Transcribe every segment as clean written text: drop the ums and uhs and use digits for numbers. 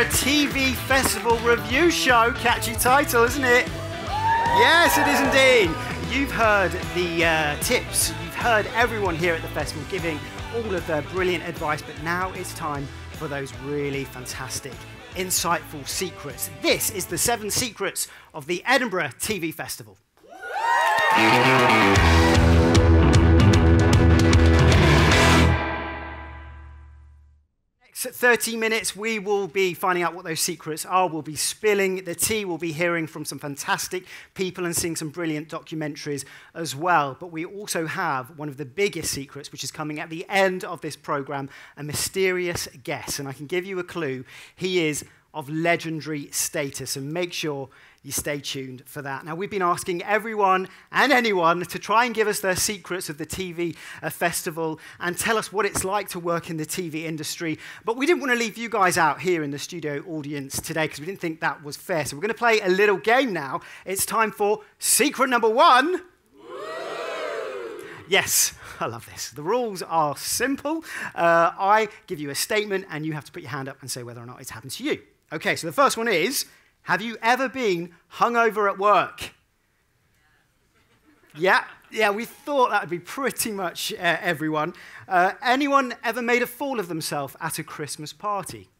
Edinburgh TV Festival review show. Catchy title, isn't it? Yes, it is indeed. You've heard the tips. You've heard everyone here at the festival giving all of their brilliant advice, but now it's time for those really fantastic, insightful secrets. This is the 7 secrets of the Edinburgh TV Festival. Next 30 minutes, we will be finding out what those secrets are. We'll be spilling the tea. We'll be hearing from some fantastic people and seeing some brilliant documentaries as well. But we also have one of the biggest secrets, which is coming at the end of this programme, a mysterious guest. And I can give you a clue. He is of legendary status, and make sure you stay tuned for that. Now, we've been asking everyone and anyone to try and give us their secrets of the TV festival and tell us what it's like to work in the TV industry. But we didn't want to leave you guys out here in the studio audience today because we didn't think that was fair. So we're going to play a little game now. It's time for secret number 1. Yes, I love this. The rules are simple. I give you a statement and you have to put your hand up and say whether or not it's happened to you. Okay, so the first one is, have you ever been hungover at work? Yeah, we thought that would be pretty much everyone. Anyone ever made a fool of themselves at a Christmas party?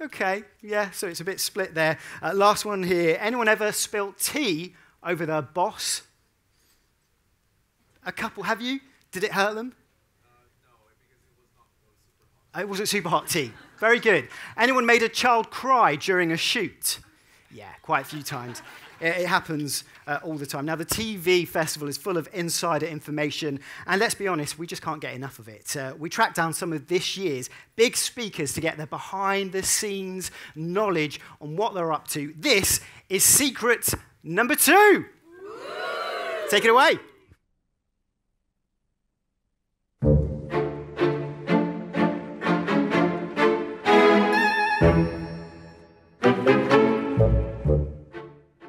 Okay, yeah, so it's a bit split there. Last one here. Anyone ever spilt tea over their boss? A couple, have you? Did it hurt them? No, because it was not super hot. It wasn't super hot tea. Very good. Anyone made a child cry during a shoot? Yeah, quite a few times. It happens all the time. Now, the TV festival is full of insider information, and let's be honest, we just can't get enough of it. We tracked down some of this year's big speakers to get their behind-the-scenes knowledge on what they're up to. This is secret number 2. Take it away.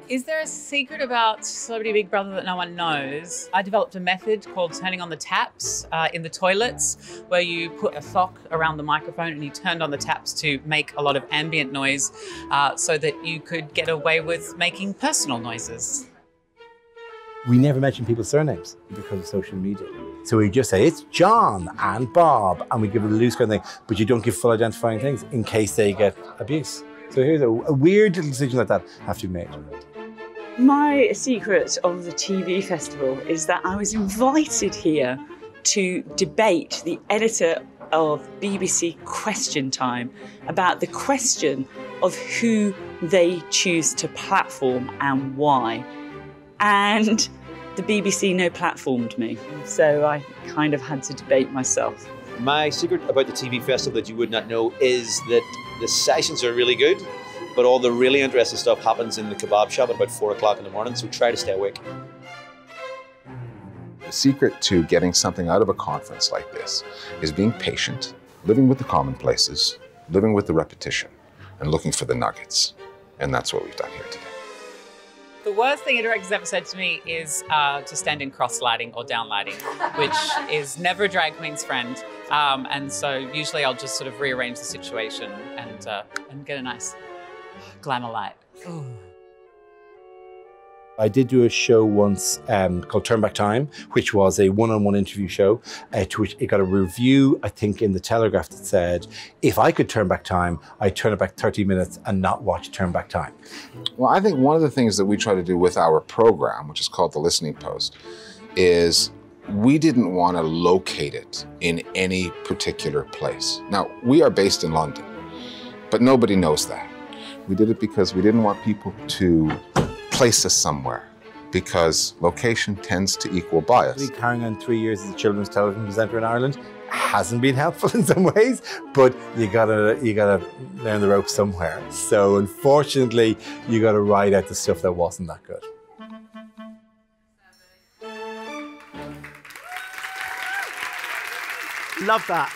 Is there a secret about Celebrity Big Brother that no one knows? I developed a method called turning on the taps in the toilets, where you put a sock around the microphone and you turned on the taps to make a lot of ambient noise so that you could get away with making personal noises. We never mention people's surnames because of social media. So we just say, it's John and Bob, and we give it a loose kind of thing, but you don't give full identifying things in case they get abuse. So here's a weird little decision like that have to be made. My secret of the TV festival is that I was invited here to debate the editor of BBC Question Time about the question of who they choose to platform and why. And the BBC no platformed me, so I kind of had to debate myself. My secret about the TV festival that you would not know is that the sessions are really good, but all the really interesting stuff happens in the kebab shop at about 4 o'clock in the morning, so try to stay awake. The secret to getting something out of a conference like this is being patient, living with the commonplaces, living with the repetition, and looking for the nuggets. And that's what we've done here today. The worst thing a director's ever said to me is to stand in cross lighting or down lighting, which is never a drag queen's friend. And so usually I'll just sort of rearrange the situation and get a nice glamour light. Ooh. I did do a show once called Turn Back Time, which was a one-on-one interview show, to which it got a review, I think, in the Telegraph that said, if I could turn back time, I'd turn it back 30 minutes and not watch Turn Back Time. Well, I think one of the things that we try to do with our program, which is called The Listening Post, is we didn't want to locate it in any particular place. Now, we are based in London, but nobody knows that. We did it because we didn't want people to place us somewhere, because location tends to equal bias. Carrying on 3 years as a children's television presenter in Ireland hasn't been helpful in some ways, but you gotta learn the ropes somewhere. So unfortunately, you gotta ride out the stuff that wasn't that good. Love that.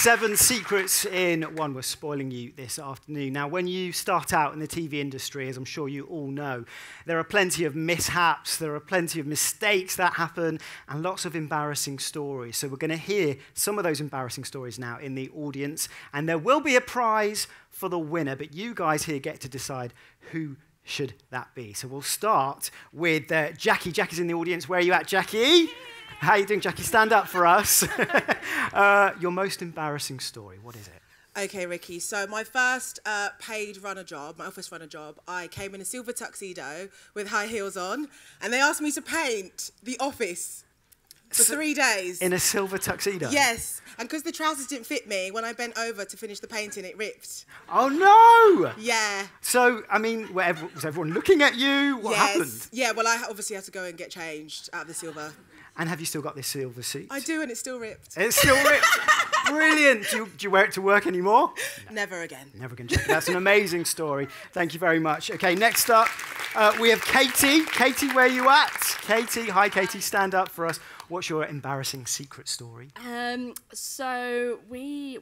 Seven secrets in one. We're spoiling you this afternoon. Now, when you start out in the TV industry, as I'm sure you all know, there are plenty of mishaps, there are plenty of mistakes that happen, and lots of embarrassing stories. So we're going to hear some of those embarrassing stories now in the audience, and there will be a prize for the winner, but you guys here get to decide who should that be. So we'll start with Jackie. Jackie's in the audience. Where are you at, Jackie? How are you doing, Jackie? Stand up for us. Your most embarrassing story, what is it? Okay, Ricky, so my first paid runner job, my office runner job, I came in a silver tuxedo with high heels on, and they asked me to paint the office for 3 days. In a silver tuxedo? Yes, and because the trousers didn't fit me, when I bent over to finish the painting, it ripped. Oh, no! Yeah. So, I mean, was everyone looking at you? What happened? Yeah, well, I obviously had to go and get changed out of the silver. And have you still got this silver suit? I do, and it's still ripped. It's still ripped. Brilliant. Do you wear it to work anymore? No. Never again. Never again. That's an amazing story. Thank you very much. Okay, next up, we have Katie. Katie, where are you at? Katie, hi, Katie. Stand up for us. What's your embarrassing secret story? So we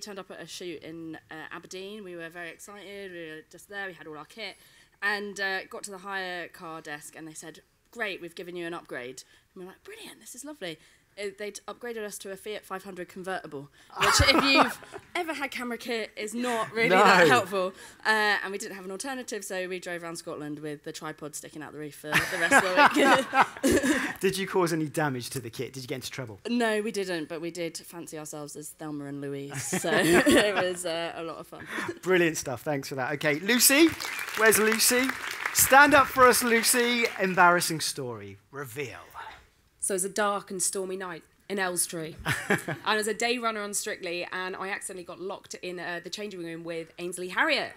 turned up at a shoot in Aberdeen. We were very excited. We were just there. We had all our kit, and got to the hire car desk, and they said, "Great, we've given you an upgrade." And we're like, brilliant, this is lovely. They'd upgraded us to a Fiat 500 convertible, which if you've ever had camera kit is not really that helpful. And we didn't have an alternative, so we drove around Scotland with the tripod sticking out the roof for the rest of the week. Did you cause any damage to the kit? Did you get into trouble? No, we didn't, but we did fancy ourselves as Thelma and Louise, so it was a lot of fun. Brilliant stuff, thanks for that. Okay, Lucy, where's Lucy? Stand up for us, Lucy. Embarrassing story, reveal. So it was a dark and stormy night in Elstree. And I was a day runner on Strictly, and I accidentally got locked in the changing room with Ainsley Harriott.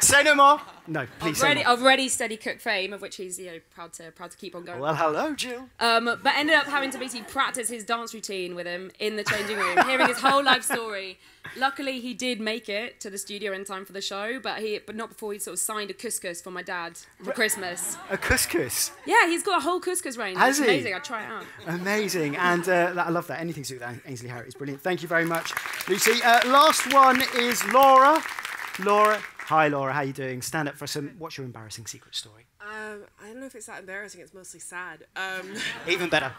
Say no more. No, please say no more. Already steady cook fame, of which he's proud to keep on going. Well, hello, Jill. But ended up having to basically practice his dance routine with him in the changing room, hearing his whole life story. Luckily, he did make it to the studio in time for the show, but not before he sort of signed a couscous for my dad for Christmas. A couscous? Yeah, he's got a whole couscous range. Has he? Amazing. I'll try it out. Amazing, and I love that. Anything to do with Ainsley Harriott is brilliant. Thank you very much, Lucy. Last one is Laura. Laura. Hi, Laura, how are you doing? Stand up for some. What's your embarrassing secret story? I don't know if it's that embarrassing, it's mostly sad. Even better.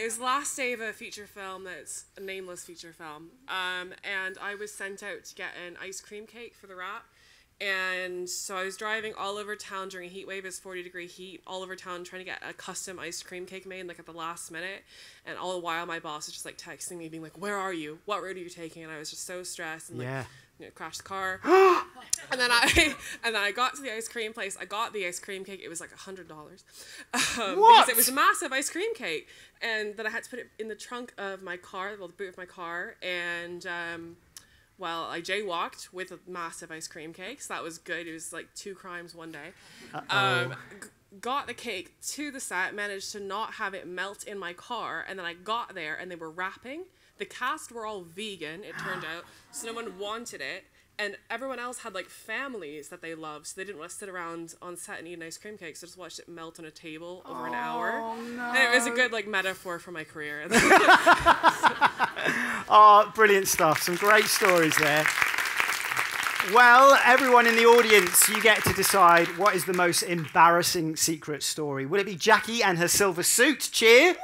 It was the last day of a feature film that's a nameless feature film. And I was sent out to get an ice cream cake for the wrap. And so I was driving all over town during a heat wave, it's 40-degree heat, all over town trying to get a custom ice cream cake made like at the last minute. And all the while my boss was just like texting me being like, "Where are you? What route are you taking?" And I was just so stressed and like, you know, crashed the car. and then I got to the ice cream place. I got the ice cream cake. It was like $100. Because it was a massive ice cream cake. And then I had to put it in the trunk of my car, well, the boot of my car. And well, I jaywalked with a massive ice cream cake, so that was good. It was like 2 crimes 1 day. Got the cake to the set, managed to not have it melt in my car, and then I got there and they were wrapping. The cast were all vegan, it turned out, so no one wanted it. And everyone else had like families that they loved, so they didn't want to sit around on set and eat an ice cream cake, so I just watched it melt on a table over an hour. No. And it was a good like metaphor for my career. Oh, brilliant stuff. Some great stories there. Well, everyone in the audience, you get to decide what is the most embarrassing secret story. Will it be Jackie and her silver suit? Cheer.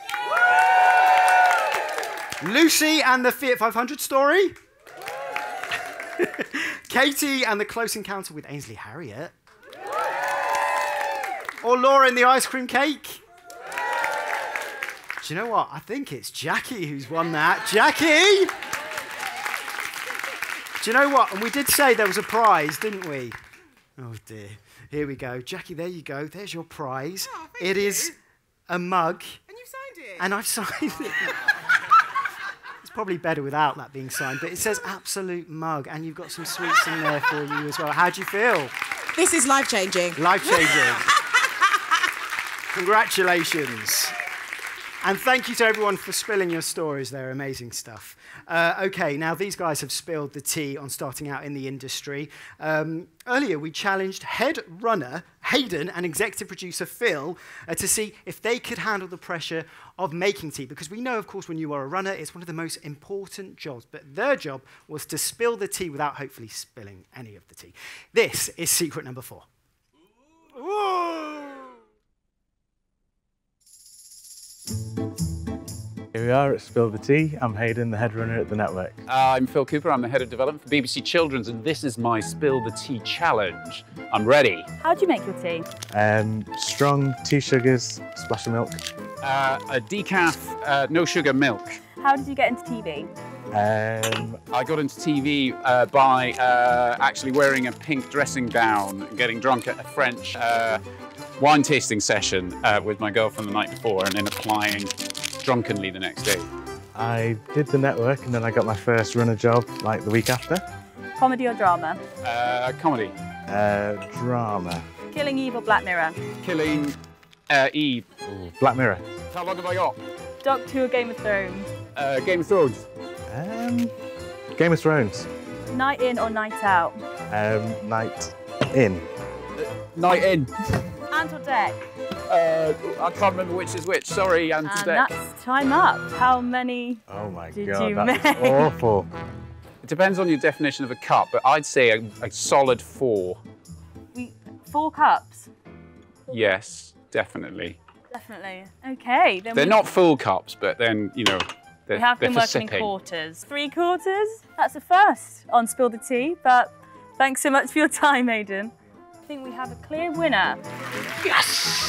Lucy and the Fiat 500 story. Katie and the close encounter with Ainsley Harriott. Or Laura and the ice cream cake. Do you know what? I think it's Jackie who's won that. Jackie! Do you know what? And we did say there was a prize, didn't we? Oh dear. Here we go. Jackie, there you go. There's your prize. Oh, it is a mug. And you've signed it. And I've signed it. Probably better without that being signed, but it says absolute mug, and you've got some sweets in there for you as well. How do you feel? This is life-changing. Life-changing. Congratulations. And thank you to everyone for spilling your stories. They're amazing stuff. OK, now these guys have spilled the tea on starting out in the industry. Earlier, we challenged head runner Hayden and executive producer Phil to see if they could handle the pressure of making tea. Because we know, of course, when you are a runner, it's one of the most important jobs. But their job was to spill the tea without hopefully spilling any of the tea. This is secret number 4. Ooh. Here we are at Spill the Tea. I'm Hayden, the head runner at The Network. I'm Phil Cooper, I'm the head of development for BBC Children's, and this is my Spill the Tea challenge. I'm ready. How do you make your tea? Strong, 2 sugars, splash of milk. A decaf, no sugar milk. How did you get into TV? I got into TV by actually wearing a pink dressing gown and getting drunk at a French wine tasting session with my girlfriend the night before and then applying drunkenly the next day. I did The Network and then I got my first runner job like the week after. Comedy or drama? Comedy. Drama. Killing Eve or Black Mirror? Killing Eve. Ooh, Black Mirror. How long have I got? Doctor Who or Game of Thrones? Game of Thrones. Game of Thrones. Night in or night out? Night in. Night in. Ant or deck? I can't remember which is which. Sorry, ant or deck. That's time up. How many? Oh my God, that's awful. It depends on your definition of a cup, but I'd say a solid 4. 4 cups. Yes, definitely. Definitely. Okay. Then they're not full cups, but then you know. We have been working in quarters. 3 quarters? That's a first on Spill the Tea, but thanks so much for your time, Aidan. I think we have a clear winner. Yes!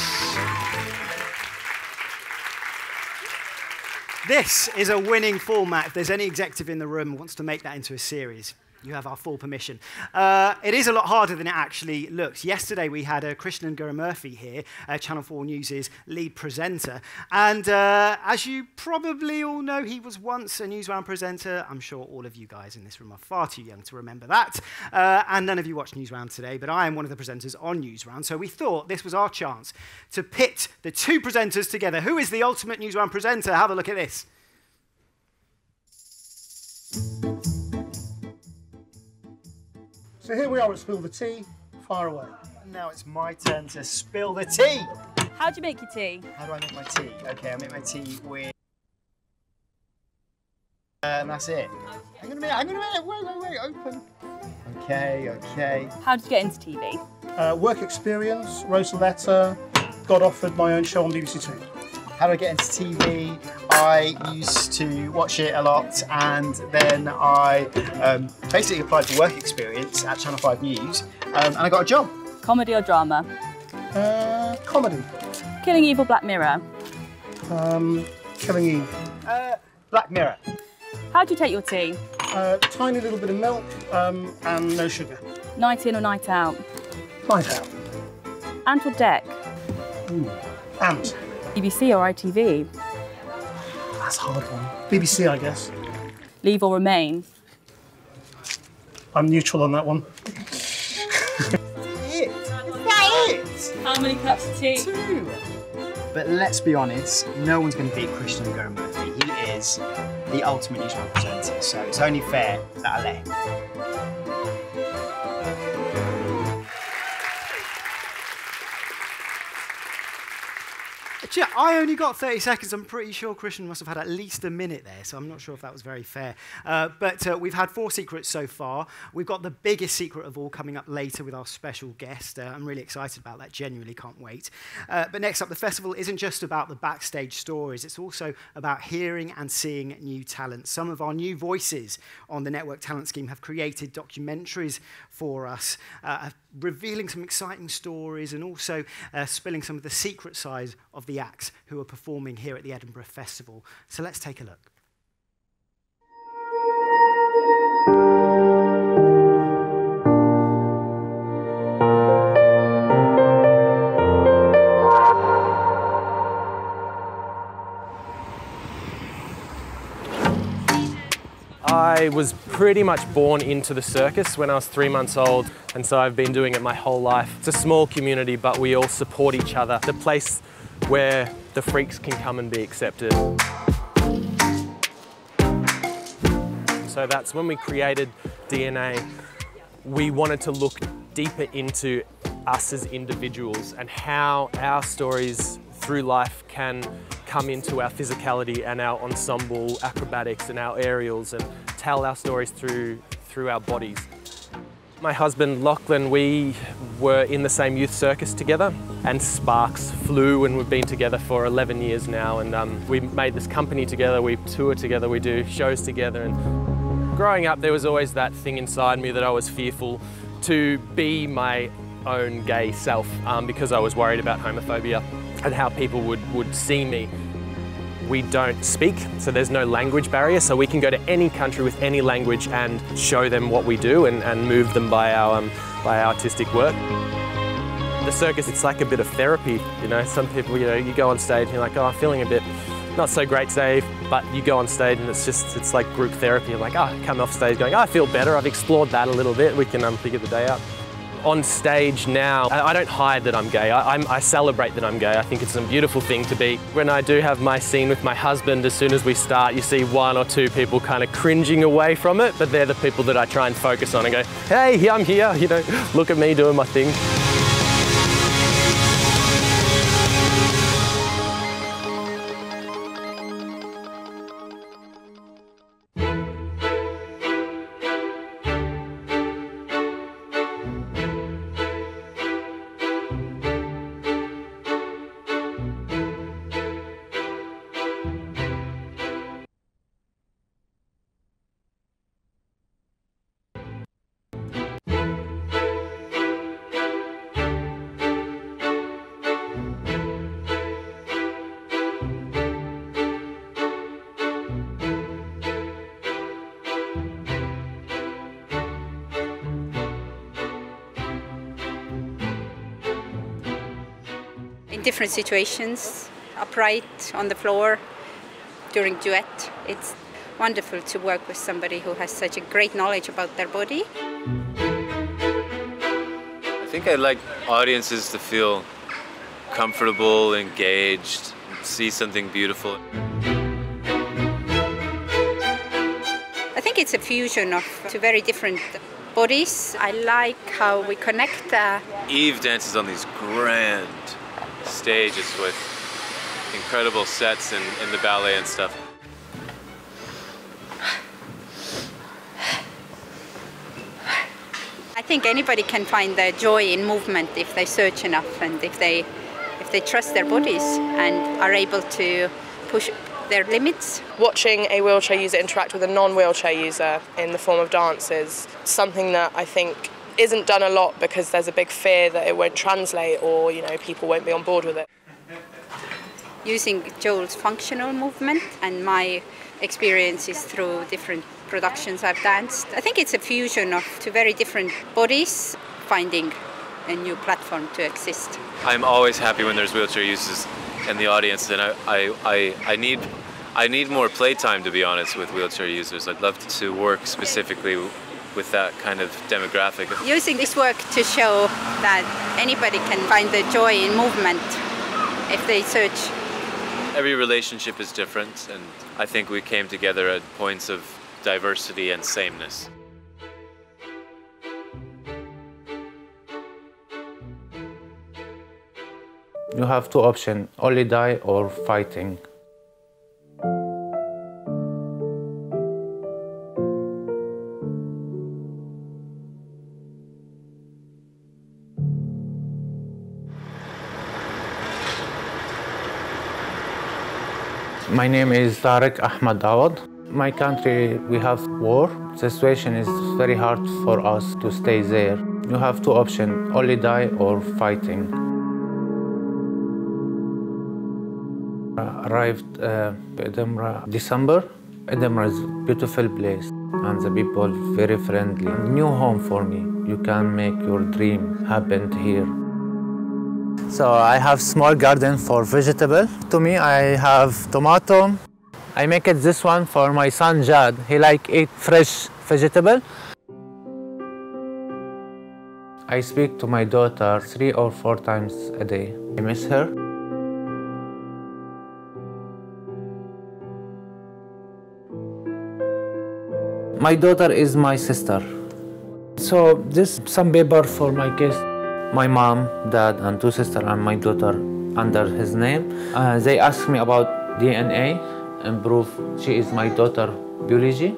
This is a winning format. If there's any executive in the room who wants to make that into a series, you have our full permission. It is a lot harder than it actually looks. Yesterday, we had Krishnan Guru-Murthy here, Channel 4 News' lead presenter. And as you probably all know, he was once a Newsround presenter. I'm sure all of you guys in this room are far too young to remember that. And none of you watched Newsround today, but I am one of the presenters on Newsround. So we thought this was our chance to pit the 2 presenters together. Who is the ultimate Newsround presenter? Have a look at this. So here we are at Spill the Tea, far away. Now it's my turn to spill the tea. How do you make your tea? How do I make my tea? Okay, I make my tea with... and that's it. I'm gonna make it, wait, open. Okay. How did you get into TV? Work experience, wrote a letter, got offered my own show on BBC Two. How do I get into TV? I used to watch it a lot, and then I basically applied for work experience at Channel 5 News, and I got a job. Comedy or drama? Comedy. Killing Eve or Black Mirror? Killing Eve. Black Mirror. How do you take your tea? Tiny little bit of milk and no sugar. Night in or night out? Night out. Ant or deck? Ooh, ant. BBC or ITV? That's a hard one. BBC, I guess. Leave or remain? I'm neutral on that one. Is that it? How many cups of tea? 2. But let's be honest, no one's going to beat Krishnan Guru-Murthy. He is the ultimate neutral presenter, so it's only fair that I let him. Yeah, I only got 30 seconds. I'm pretty sure Krishnan must have had at least a minute there, so I'm not sure if that was very fair. But we've had 4 secrets so far. We've got the biggest secret of all coming up later with our special guest. I'm really excited about that, genuinely can't wait. But next up, the festival isn't just about the backstage stories. It's also about hearing and seeing new talent. Some of our new voices on the Network Talent Scheme have created documentaries for us, revealing some exciting stories and also spilling some of the secret side of the acts who are performing here at the Edinburgh Festival. So let's take a look. I was pretty much born into the circus when I was 3 months old, and so I've been doing it my whole life. It's a small community, but we all support each other. The place where the freaks can come and be accepted. So that's when we created DNA. We wanted to look deeper into us as individuals and how our stories through life can come into our physicality and our ensemble acrobatics and our aerials and tell our stories through our bodies. My husband Lachlan, we were in the same youth circus together, and sparks flew, and we've been together for 11 years now, and we made this company together, we tour together, we do shows together. And growing up there was always that thing inside me that I was fearful to be my own gay self because I was worried about homophobia and how people would see me. We don't speak, so there's no language barrier, so we can go to any country with any language and show them what we do and move them by our artistic work. The circus, it's like a bit of therapy, you know. Some people, you know, you go on stage and you're like, oh, I'm feeling a bit not so great today, but you go on stage and it's just, it's like group therapy. You're like, oh, come off stage going, oh, I feel better, I've explored that a little bit, we can figure the day out. On stage now, I don't hide that I'm gay, I celebrate that I'm gay. I think it's a beautiful thing to be. When I do have my scene with my husband, as soon as we start, you see one or two people kind of cringing away from it, but they're the people that I try and focus on and go, hey, I'm here, you know, look at me doing my thing. Different situations, upright, on the floor, during duet. It's wonderful to work with somebody who has such a great knowledge about their body. I think I like audiences to feel comfortable, engaged, see something beautiful. I think it's a fusion of two very different bodies. I like how we connect. Eve dances on these grand stages with incredible sets and the ballet and stuff. I think anybody can find their joy in movement if they search enough and if they trust their bodies and are able to push their limits. Watching a wheelchair user interact with a non-wheelchair user in the form of dance is something that I think isn't done a lot because there's a big fear that it won't translate or, you know, people won't be on board with it. Using Joel's functional movement and my experiences through different productions I've danced, I think it's a fusion of two very different bodies finding a new platform to exist. I'm always happy when there's wheelchair users in the audience, and I need more playtime, to be honest, with wheelchair users. I'd love to work specifically with that kind of demographic. Using this work to show that anybody can find the joy in movement if they search. Every relationship is different, and I think we came together at points of diversity and sameness. You have two options, only die or fighting. My name is Tarek Ahmad Dawad. My country, we have war. The situation is very hard for us to stay there. You have two options, only die or fighting. I arrived Edinburgh December. Edinburgh is a beautiful place and the people very friendly. New home for me. You can make your dream happen here. So I have small garden for vegetable. To me, I have tomato. I make it this one for my son Jad. He like eat fresh vegetable. I speak to my daughter 3 or 4 times a day. I miss her. My daughter is my sister. So this some paper for my kids. My mom, dad, and two sisters, and my daughter under his name. They asked me about DNA and proof she is my daughter biology,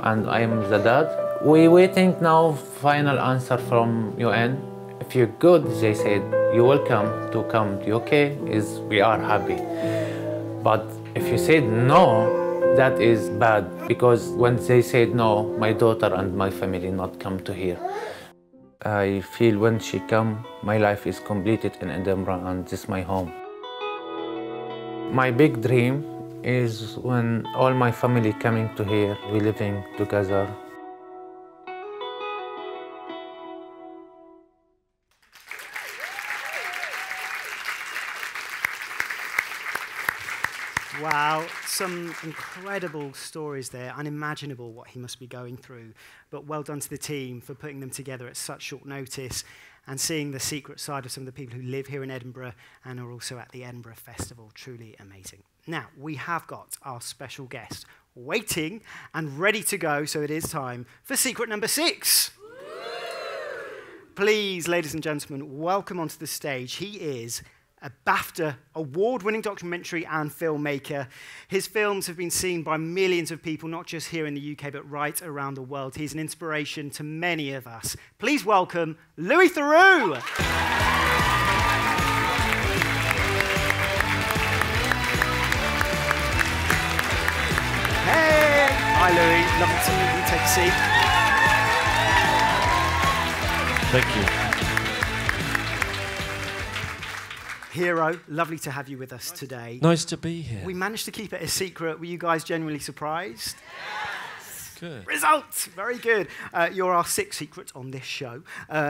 and I am the dad. We waiting now final answer from UN. If you're good, they said, you're welcome to come to UK, is we are happy. But if you said no, that is bad, because when they said no, my daughter and my family not come to here. I feel when she come, my life is completed in Edinburgh and this is my home. My big dream is when all my family coming to here, we living together. Wow, some incredible stories there, unimaginable what he must be going through. But well done to the team for putting them together at such short notice and seeing the secret side of some of the people who live here in Edinburgh and are also at the Edinburgh Festival. Truly amazing. Now, we have got our special guest waiting and ready to go, so it is time for secret number 6. Please, ladies and gentlemen, welcome onto the stage. He is a BAFTA award-winning documentary and filmmaker. His films have been seen by millions of people, not just here in the UK, but right around the world. He's an inspiration to many of us. Please welcome Louis Theroux. Hey! Hi, Louis. Lovely to meet you. Take a seat. Thank you. Hero, lovely to have you with us today. Nice to be here. We managed to keep it a secret. Were you guys genuinely surprised? Yes! Good. Result! Very good. You're our 6th secret on this show.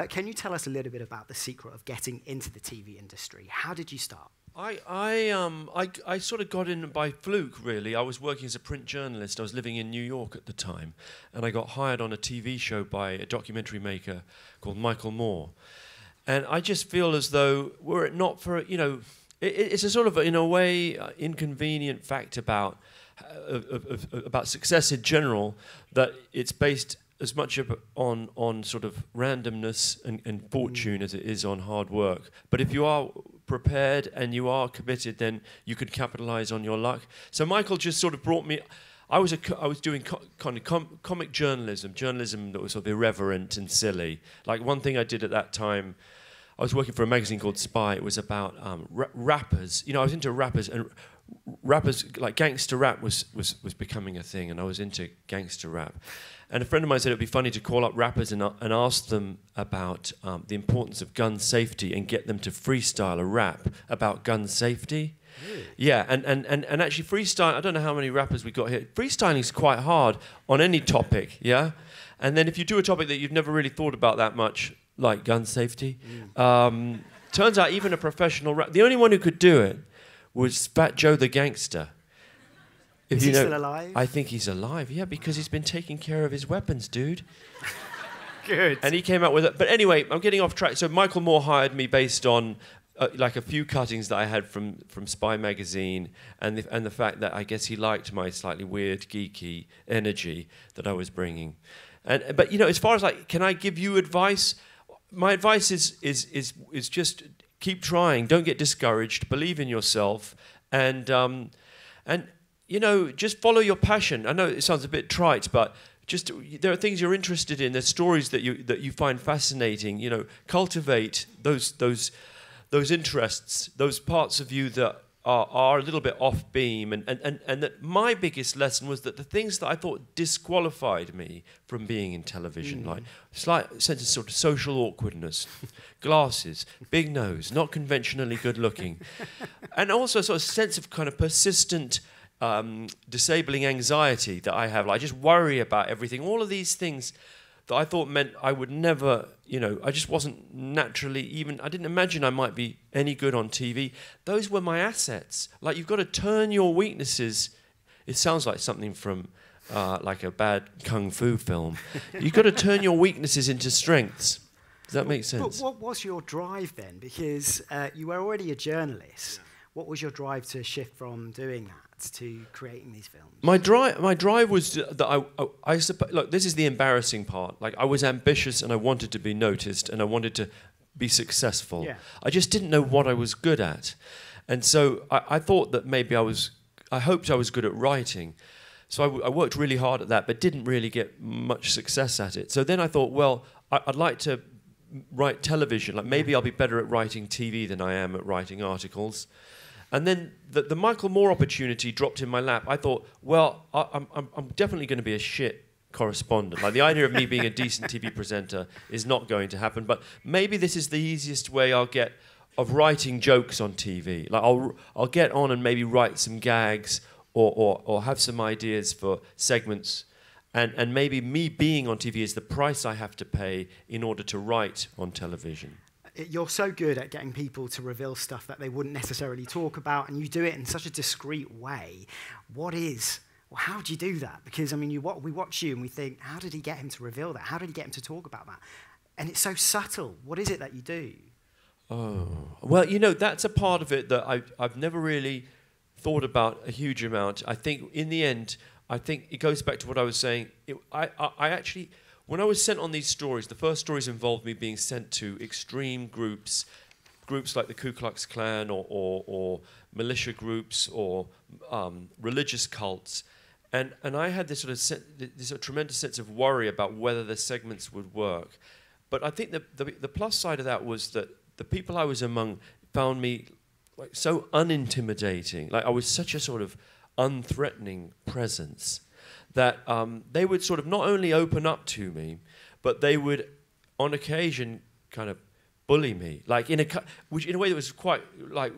Can you tell us a little bit about the secret of getting into the TV industry? How did you start? I sort of got in by fluke, really. I was working as a print journalist. I was living in New York at the time. And I got hired on a TV show by a documentary maker called Michael Moore. And I just feel as though, were it not for, you know, it's a sort of, in a way, inconvenient fact about success in general, that it's based as much on sort of randomness and fortune as it is on hard work. But if you are prepared and you are committed, then you could capitalize on your luck. So Michael just sort of brought me. I was doing kind of comic journalism that was sort of irreverent and silly. Like one thing I did at that time, I was working for a magazine called Spy. It was about rappers. You know, I was into rappers, and rappers like gangster rap was becoming a thing, and I was into gangster rap. And a friend of mine said it'd be funny to call up rappers and ask them about the importance of gun safety and get them to freestyle a rap about gun safety. Really? Yeah, and actually freestyle, I don't know how many rappers we got here. Freestyling is quite hard on any topic, yeah? And then if you do a topic that you've never really thought about that much, like gun safety, turns out even a professional rapper, the only one who could do it was Fat Joe the Gangster. Is he still alive? I think he's alive, yeah, because he's been taking care of his weapons, dude. Good. And he came out with it. But anyway, I'm getting off track. So Michael Moore hired me based on like a few cuttings that I had from Spy magazine, and the fact that I guess he liked my slightly weird, geeky energy that I was bringing. But you know, as far as like, can I give you advice? My advice is just keep trying. Don't get discouraged. Believe in yourself, and you know, just follow your passion. I know it sounds a bit trite, but just there are things you're interested in. There's stories that you find fascinating. You know, cultivate those interests, those parts of you that are a little bit off beam, and that my biggest lesson was that the things that I thought disqualified me from being in television, like slight sense of sort of social awkwardness, glasses, big nose, not conventionally good looking, and also a sort of sense of kind of persistent disabling anxiety that I have. Like, I just worry about everything, all of these things that I thought meant I would never, you know, I just wasn't naturally even, I didn't imagine I might be any good on TV. Those were my assets. Like, you've got to turn your weaknesses. It sounds like something from like a bad kung fu film. You've got to turn your weaknesses into strengths. Does that make sense? But what was your drive then? Because you were already a journalist. What was your drive to shift from doing that? to creating these films? My drive was that I suppose, look, this is the embarrassing part. Like, I was ambitious and I wanted to be noticed and I wanted to be successful. Yeah. I just didn't know what I was good at. And so I thought that maybe I hoped I was good at writing. So I worked really hard at that, but didn't really get much success at it. So then I thought, well, I'd like to write television. Like, maybe I'll be better at writing TV than I am at writing articles. And then the Michael Moore opportunity dropped in my lap. I thought, well, I'm definitely going to be a shit correspondent. Like, the idea of me being a decent TV presenter is not going to happen. But maybe this is the easiest way I'll get of writing jokes on TV. Like, I'll get on and maybe write some gags or have some ideas for segments. And maybe me being on TV is the price I have to pay in order to write on television. You're so good at getting people to reveal stuff that they wouldn't necessarily talk about, and you do it in such a discreet way. How do you do that? Because, I mean, we watch you and we think, how did he get him to reveal that? How did he get him to talk about that? And it's so subtle. What is it that you do? Oh, well, you know, that's a part of it that I've never really thought about a huge amount. I think, in the end, I think it goes back to what I was saying. I actually... When I was sent on these stories, the first stories involved me being sent to extreme groups, groups like the Ku Klux Klan or militia groups or religious cults, and I had this sort of tremendous sense of worry about whether the segments would work. But I think the plus side of that was that the people I was among found me, like, so unintimidating. Like, I was such a sort of unthreatening presence that they would sort of not only open up to me, but they would, on occasion, kind of bully me, like which in a way that was quite like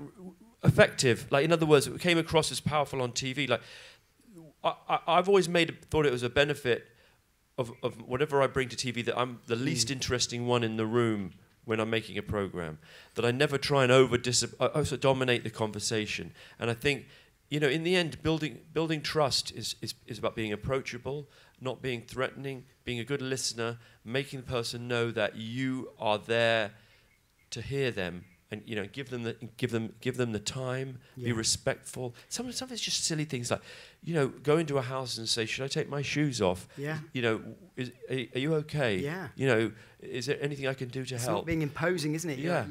effective. Like, in other words, it came across as powerful on TV. Like, I've always thought it was a benefit of whatever I bring to TV that I'm the least interesting one in the room when I'm making a program. That I never try and dominate the conversation, and I think, you know, in the end, building trust is about being approachable, not being threatening, being a good listener, making the person know that you are there to hear them, and, you know, give them the time, yeah. Be respectful. Some of it's just silly things like, you know, go into a house and say, should I take my shoes off? Yeah. You know, are you okay? Yeah. You know, is there anything I can do to help? It's not being imposing, isn't it? Yeah.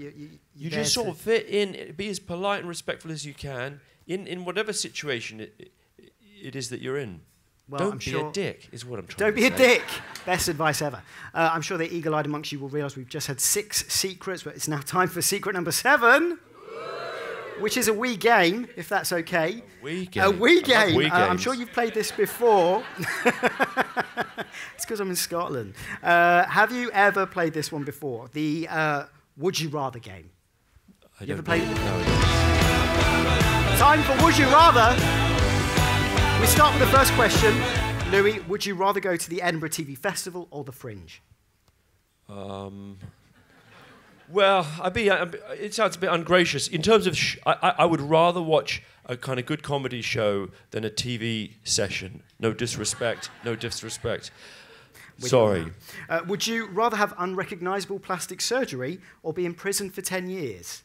You just sort of fit in, be as polite and respectful as you can. In whatever situation it is that you're in. Well, I'm sure, a dick is what I'm trying to say. Don't be a dick. Best advice ever. I'm sure the eagle-eyed amongst you will realise we've just had 6 secrets, but it's now time for secret number 7, which is a Wii game, if that's okay. A Wii game. I'm sure you've played this before. It's because I'm in Scotland. Have you ever played this one before? The Would You Rather game? You ever played it? No. Time for Would You Rather. We start with the first question. Louis, would you rather go to the Edinburgh TV Festival or the Fringe? Well, it sounds a bit ungracious. In terms of... I would rather watch a kind of good comedy show than a TV session. No disrespect. No disrespect. Sorry. Would you rather have unrecognisable plastic surgery or be in prison for 10 years?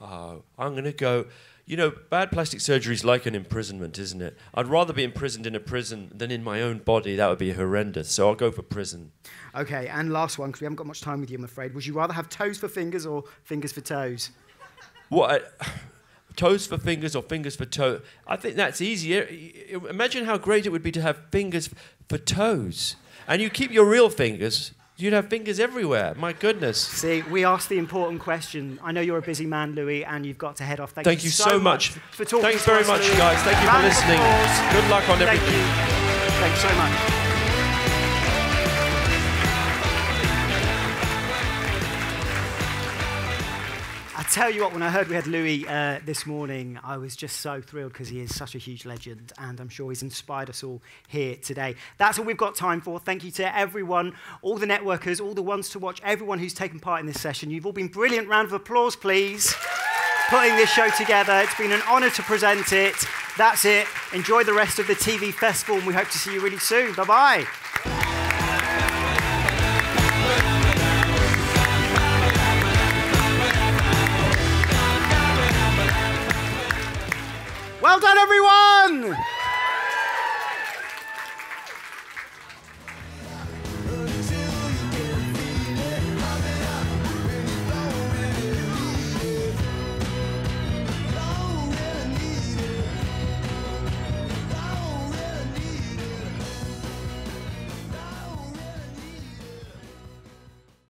Oh, I'm going to go... You know, bad plastic surgery is like an imprisonment, isn't it? I'd rather be imprisoned in a prison than in my own body. That would be horrendous. So I'll go for prison. OK, and last one, because we haven't got much time with you, I'm afraid. Would you rather have toes for fingers or fingers for toes? What? Toes for fingers or fingers for toes? I think that's easier. Imagine how great it would be to have fingers for toes. And you keep your real fingers. You'd have fingers everywhere. My goodness. See, we asked the important question. I know you're a busy man, Louis, and you've got to head off. Thank you so much for talking to us. Thanks very much, guys. Thank you for listening. Good luck on everything. Thanks so much. I tell you what, when I heard we had Louis this morning, I was just so thrilled because he is such a huge legend, and I'm sure he's inspired us all here today. That's all we've got time for. Thank you to everyone, all the networkers, all the ones to watch, everyone who's taken part in this session. You've all been brilliant. Round of applause, please. Putting this show together. It's been an honour to present it. That's it. Enjoy the rest of the TV festival, and we hope to see you really soon. Bye-bye. Well done, everyone!